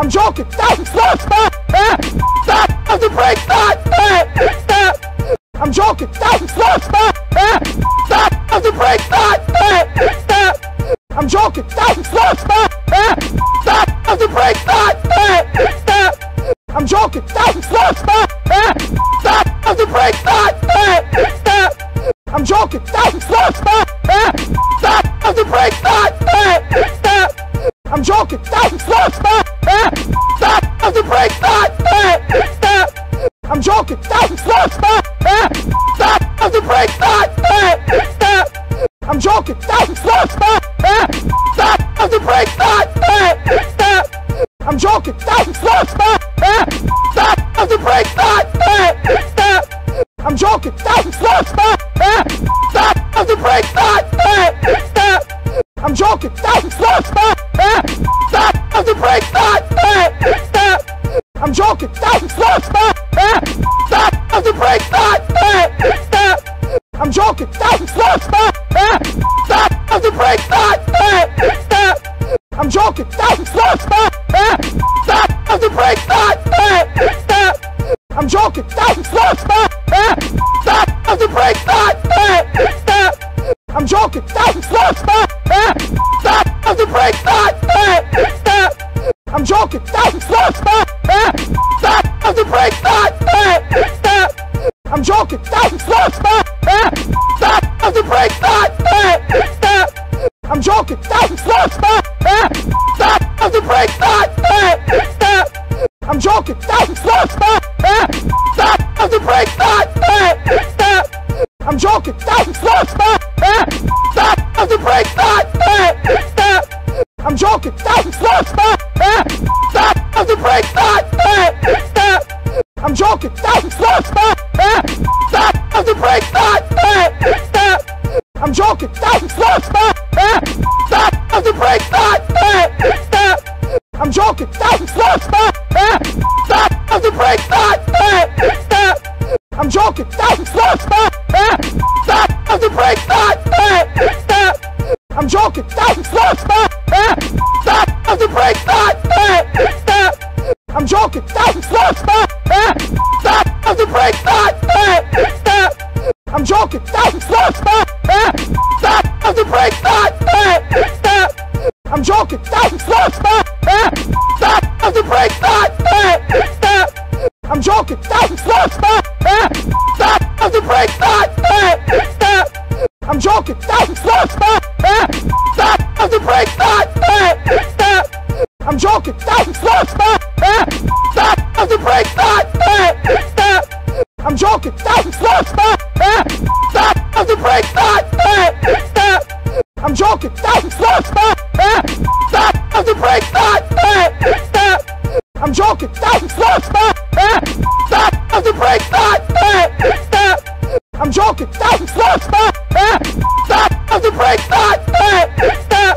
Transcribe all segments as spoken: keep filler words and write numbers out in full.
I'm joking. Stop! Stop! Stop! Stop! Stop the break! Stop! Stop! Stop! I'm joking. Stop! Stop! Stop! Stop! Stop the break! Stop! Stop! Stop! I'm joking. Stop! Stop! Stop! Stop! Stop the break! Stop! Stop! Stop! I'm joking. Stop! Stop! Stop! Stop! Stop the break! Stop! Stop! I'm joking. Stop! Stop! Stop! Stop! Stop the break! Stop! Stop! I'm joking. Stop! Stop! Stop! Stop! Stop the break! Stop! Stop! I'm joking. Stop! Stop! Stop! Stop! Stop the break! Stop! Stop! I'm joking. Stop! Stop! Stop! Stop! Stop the break! Stop! Stop! I'm joking. Stop! Stop! Stop! Stop! Stop the break! Stop! Stop! I'm joking. Stop! Stop! Stop! Stop! Stop the break! Stop! Stop! I'm joking. Stop! Stop! Stop! Stop! Stop the break! Stop! Stop! I'm joking. Stop! Stop! Stop! Stop! Stop the break! Stop! Stop! I'm joking. Stop! Stop! Stop! Stop! Stop the break! Stop! Stop! I'm joking. Stop! Stop! Stop! Stop! Stop the break! Stop! Stop! I'm joking. Stop! Stop! Stop! Stop! Stop the break! Stop! Stop! I'm joking. Stop! Stop! Stop! Stop! Stop the break! Stop! Stop! I'm joking. Stop! Stop! Stop! Stop! Stop the break! Stop! Stop! I'm joking. Stop! Stop! Stop! Stop! Stop the break! Stop! Stop! I'm joking. Stop! Stop! Stop! Stop! Stop the break! Stop! Stop! I'm joking. Stop! Stop! Stop! Stop! Stop the break! Stop! Stop! I'm joking. Stop! Stop! Stop! Stop! Stop the break! Stop! Stop! I'm joking. Stop! Stop! Stop! Stop! Stop the break! Stop! Stop! I'm joking. Stop! Stop! Stop! Stop! Stop the break! Stop! Stop! I'm joking. Stop! Stop! Stop! Stop! Stop the break! Stop! Stop! I'm joking. Stop! Stop! Stop! Stop! Stop the break! Stop! Stop! I'm joking. Stop! Stop! Stop! Stop! Stop the break! Stop! Stop! I'm joking. Stop! Stop! Stop! Stop! Stop the break! Stop! Stop! I'm joking. Stop! Stop! Stop! Stop! Stop the break! Stop! Stop!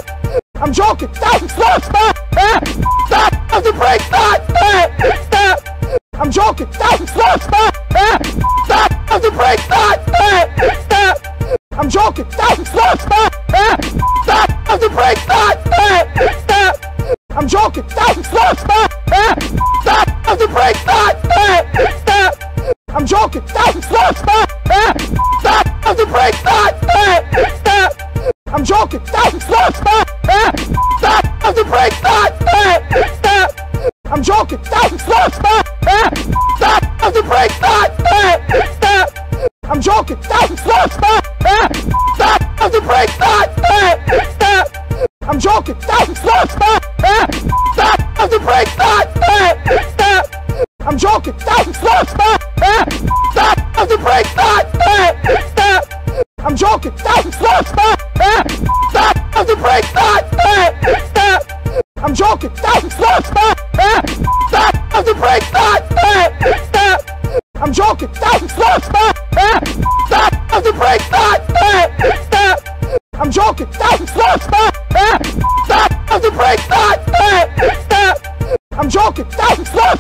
I'm joking. Stop! Stop! Stop! Stop! Stop the break! Stop! Stop! I'm joking. Stop! Stop! Stop! Stop! Stop the break! Stop! Stop! I'm joking. Stop! Stop! Stop! Stop! Stop the break! Stop! Stop! I'm joking. Stop! Stop! Stop! Stop! Stop the break! Stop! Stop! I'm joking. Stop! Stop! Stop! Stop! Stop the break! Stop! Stop! I'm joking. Stop! Stop! Stop! Stop! Stop the break! Stop! Stop! I'm joking. Stop! Stop! Stop! Stop! Stop the break! Stop! Stop! I'm joking. Stop! Stop! Stop! Stop! Stop the break! Stop! Stop! I'm joking. Stop! Stop! Stop! Stop! Stop the break! Stop! Stop! I'm joking. Stop! Stop! Stop! Stop! Stop the break! Stop! Stop! I'm joking. Stop! Stop! Stop! Stop! Stop the break! Stop! Stop! I'm joking. Stop! Stop! Stop! Stop! Stop the break! Stop! Stop! I'm joking. Stop! Stop! Stop! Stop! Stop the break! Stop! Stop! I'm joking. Stop! Stop! Stop! Stop! Stop the break! Stop! Stop! I'm joking. Stop! Stop! Stop! Stop! Stop the break! Stop! Stop! I'm joking. Stop! Stop! Stop! Stop! Stop the break! Stop! Stop! I'm joking. Stop! Stop!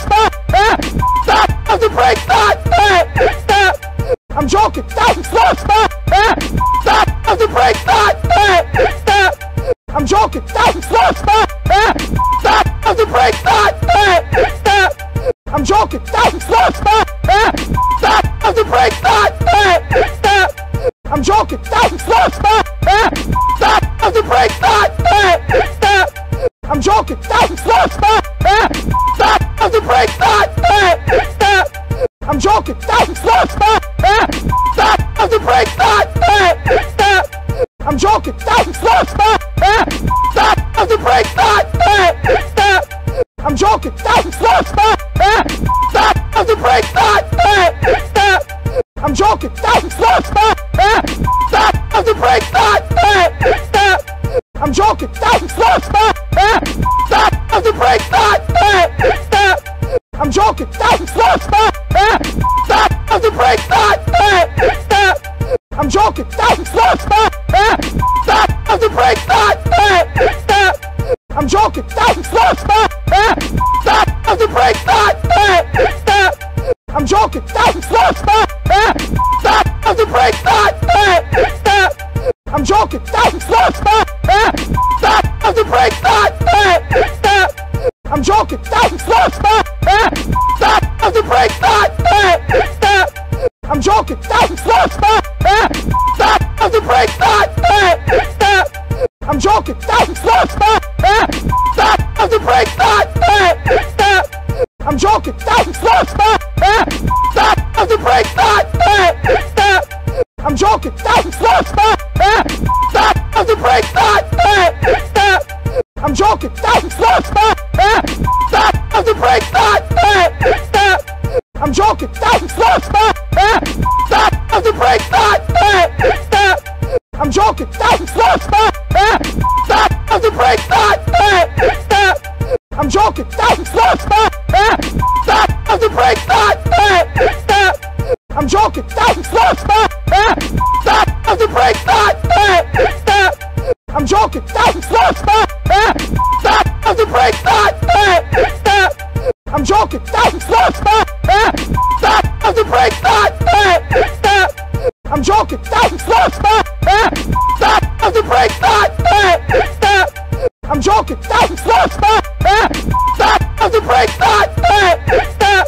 Stop! Stop! Stop the break! Stop! Stop! I'm joking. Stop! Stop! Stop! Stop! Stop the break! Stop! Stop! I'm joking. Stop! Stop! Stop! Stop! Stop the break! Stop! Stop! I'm joking. Stop! Stop! Stop! Stop! Stop the break! Stop! Stop! I'm joking. Stop! Stop! Stop! Stop! Stop the break! Stop! Stop! I'm joking. Stop! Stop! Stop! Stop! Stop the break! Stop! Stop! I'm joking. Stop! Stop! Stop! Stop! Stop the break! Stop! Stop! I'm joking. Stop! Stop! Stop! Stop! Stop the break! Stop! Stop! I'm joking. Stop! Stop! Stop! Stop! Stop the break! Stop! Stop! I'm joking. Stop! Stop! Stop! Stop! Stop the break! Stop! Stop! I'm joking! Stop! Stop! Stop! Stop! Stop the brake! Stop! Stop! Stop! I'm joking! Stop! Stop! Stop! Stop! Stop the brake! Stop! Stop! Stop! I'm joking! Stop! Stop! Stop! Stop! Stop the brake! Stop! Stop! Stop! I'm joking! Stop! Stop! Stop! Stop! Stop the brake! Stop! Stop! Stop! I'm joking! Stop! Stop! Stop! Stop! Stop the brake! Stop! Stop! Stop! I'm joking! Stop! Stop! Stop! Stop! Stop the brake! Stop! Stop! Stop! I'm joking! Stop! Stop! Stop! Stop! Stop the brake! Stop! Stop! Stop! I'm joking! Stop! Stop! Stop! Stop! Stop the brake! Stop! Stop! Stop! I'm joking! Stop! Stop! Stop! Stop! Stop the brake! Stop! Stop! Stop! I'm joking! Stop! Stop! Stop! Stop! Stop the brake! Stop! Stop! Stop! I'm joking! Stop! Stop! Stop! Stop! Stop the brake! Stop! Stop! I'm joking! Stop! Stop! Stop! Stop! Stop the brake! Stop! Stop! I'm joking! Stop! Stop! Stop! Stop! Stop the brake! Stop! Stop! I'm joking! Stop! Stop! Stop! Stop! Stop the brake! Stop! Stop! I'm joking! Stop! Stop! Stop! Stop! Stop the brake! Stop! Stop! I'm joking! Stop! Stop! Stop! Stop! Stop the brake! Stop! Stop! I'm joking! Stop! Stop! Stop! Stop! Stop the brake! Stop! Stop! I'm joking! Stop! Stop! Stop! Stop! Stop the brake! Stop! Stop! I'm joking! Stop! Stop! Stop! Stop! Stop the brake! Stop! Stop! I'm joking! Stop! Stop! Stop! Stop! Stop the brake! Stop! Stop! I'm joking! Stop! Stop! Stop! Stop! Stop the brake! Stop! Stop!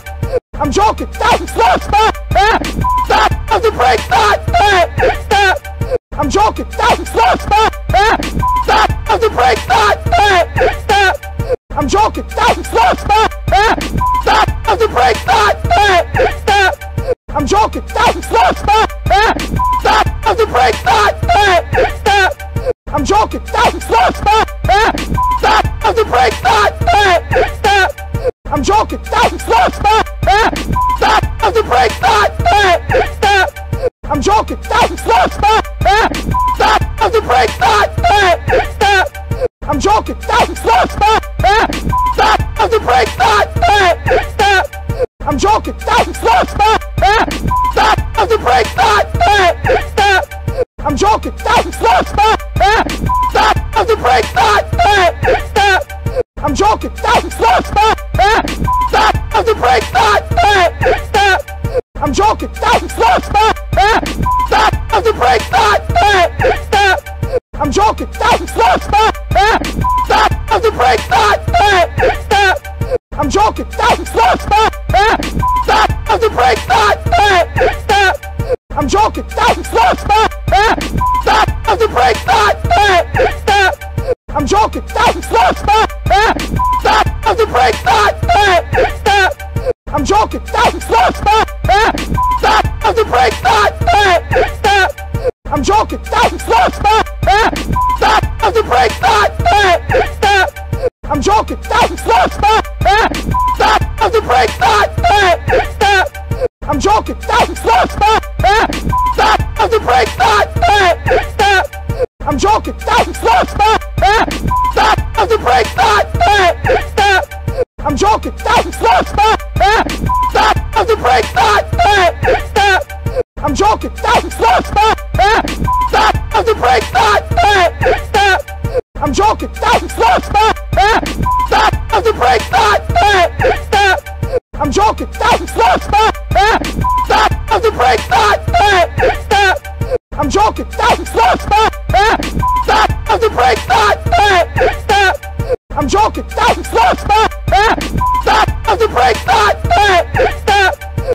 I'm joking! Stop! Stop! Stop! Stop! Stop the brake! Stop! Stop! I'm joking! Stop! Stop! Stop! Stop! Stop the brake! Stop! Stop! I'm joking! Stop! Stop! Stop! Stop! Stop the brake! Stop! Stop! I'm joking! Stop! Stop! Stop! Stop! Stop the brake! Stop! Stop! I'm joking! Stop! Stop! Stop! Stop! Stop the brake! Stop! Stop! I'm joking! Stop! Stop! Stop! Stop! Stop the brake! Stop! Stop! I'm joking! Stop! Stop! Stop! Stop! Stop the brake! Stop! Stop! I'm joking! Stop! Stop! Stop! Stop! Stop the brake! Stop! Stop! I'm joking! Stop! Stop! Stop! Stop! Stop the brake! Stop! Stop! I'm joking! Stop! Stop! Stop! Stop! Stop the brake! Stop! Stop! I'm joking! Stop! Stop! Stop! Stop! Stop the brake! Stop! Stop! I'm joking! Stop! Stop! Stop! Stop! Stop the brake! Stop! Stop! I'm joking! Stop! Stop! Stop! Stop! Stop the brake! Stop! Stop! I'm joking! Stop! Stop! Stop! Stop! Stop the brake! Stop! Stop! I'm joking! Stop! Stop! Stop! Stop! Stop the brake! Stop! Stop! I'm joking! Stop! Stop! Stop! Stop! Stop the brake! Stop! Stop! I'm joking! Stop! Stop! Stop! Stop! Stop the brake! Stop! Stop! I'm joking! Stop! Stop! Stop! Stop! Stop the brake! Stop! Stop! I'm joking! Stop! Stop! Stop! Stop! Stop the brake! Stop! Stop! I'm joking! Stop! Stop! Stop! Stop! Stop the brake! Stop! Stop! I'm joking! Stop! Stop! Stop! Stop! Stop the brake! Stop! Stop! I'm joking! Stop! Stop! Stop! Stop! Stop the brake! Stop! Stop! I'm joking! Stop! Stop! Stop! Stop! Stop the brake! Stop! Stop! I'm joking! Stop! Stop! Stop! Stop! Stop the brake! Stop! Stop! I'm joking! Stop! Stop! Stop! Stop! Stop the brake! Stop! Stop! I'm joking! Stop! Stop! Stop! Stop! Stop the brake! Stop! Stop! I'm joking! Stop! Stop! Stop! Stop! Stop the brake! Stop! Stop! I'm joking! Stop! Stop! Stop! Stop! Stop the brake! Stop! Stop! I'm joking! Stop! Stop! Stop! Stop! Stop the brake! Stop! Stop! I'm joking! Stop! Stop! Stop! Stop! Stop the brake! Stop! Stop! I'm joking! Stop! Stop! Stop! Stop! Stop the brake! Stop! Stop! I'm joking! Stop! Stop! Stop! Stop! Stop the brake! Stop! Stop! I'm joking! Stop! Stop! Stop! my God!